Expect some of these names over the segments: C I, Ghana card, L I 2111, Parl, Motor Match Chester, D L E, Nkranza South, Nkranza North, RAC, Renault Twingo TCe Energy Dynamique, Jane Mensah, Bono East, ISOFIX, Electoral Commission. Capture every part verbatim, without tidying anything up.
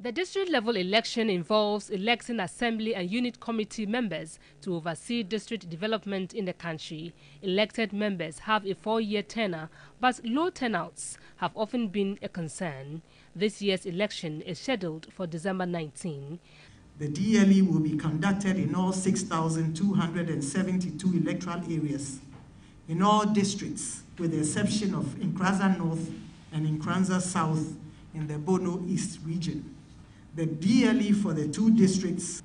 The district-level election involves electing assembly and unit committee members to oversee district development in the country. Elected members have a four-year tenure, but low turnouts have often been a concern. This year's election is scheduled for December nineteenth. The D L E will be conducted in all six thousand two hundred seventy-two electoral areas, in all districts, with the exception of Nkranza North and Nkranza South in the Bono East region. The D L E for the two districts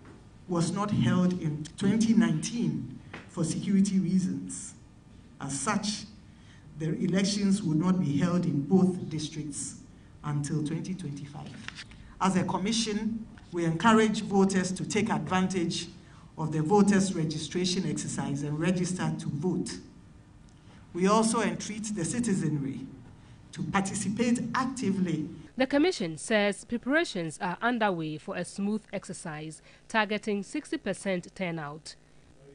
was not held in twenty nineteen for security reasons. As such, the elections would not be held in both districts until twenty twenty-five. As a commission, we encourage voters to take advantage of the voters' registration exercise and register to vote. We also entreat the citizenry to participate actively. The Commission says preparations are underway for a smooth exercise, targeting sixty percent turnout.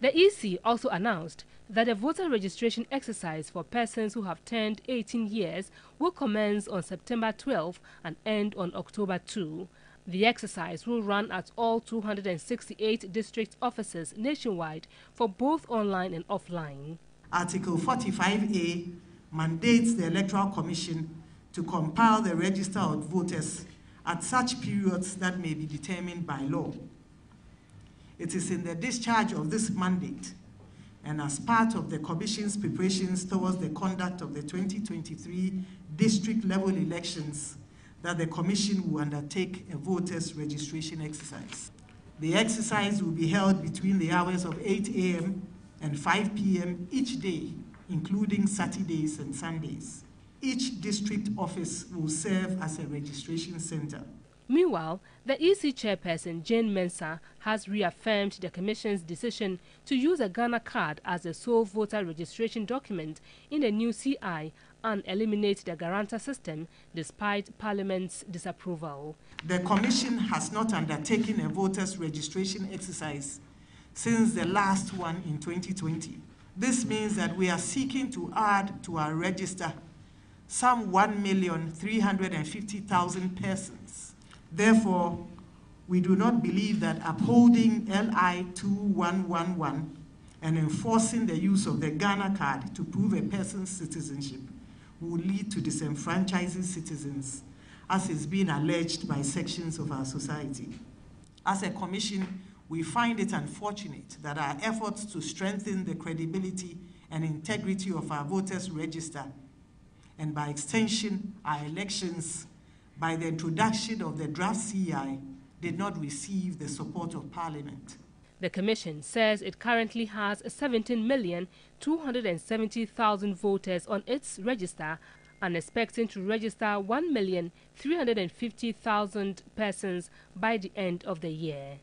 The E C also announced that a voter registration exercise for persons who have turned eighteen years will commence on September twelfth and end on October second. The exercise will run at all two hundred sixty-eight district offices nationwide for both online and offline. Article forty-five A mandates the Electoral Commission to compile the register of voters at such periods that may be determined by law. It is in the discharge of this mandate and as part of the Commission's preparations towards the conduct of the twenty twenty-three district-level elections that the Commission will undertake a voters' registration exercise. The exercise will be held between the hours of eight A M and five P M each day, including Saturdays and Sundays. Each district office will serve as a registration center. Meanwhile, the E C chairperson, Jane Mensah, has reaffirmed the Commission's decision to use a Ghana card as the sole voter registration document in the new C I and eliminate the guarantor system despite Parliament's disapproval. The Commission has not undertaken a voters' registration exercise since the last one in twenty twenty. This means that we are seeking to add to our register some one million three hundred fifty thousand persons. Therefore, we do not believe that upholding L I two one one one and enforcing the use of the Ghana card to prove a person's citizenship will lead to disenfranchising citizens, as is being alleged by sections of our society. As a commission, we find it unfortunate that our efforts to strengthen the credibility and integrity of our voters' register and by extension, our elections, by the introduction of the draft C I, did not receive the support of Parliament. The Commission says it currently has seventeen million two hundred seventy thousand voters on its register and expecting to register one million three hundred fifty thousand persons by the end of the year.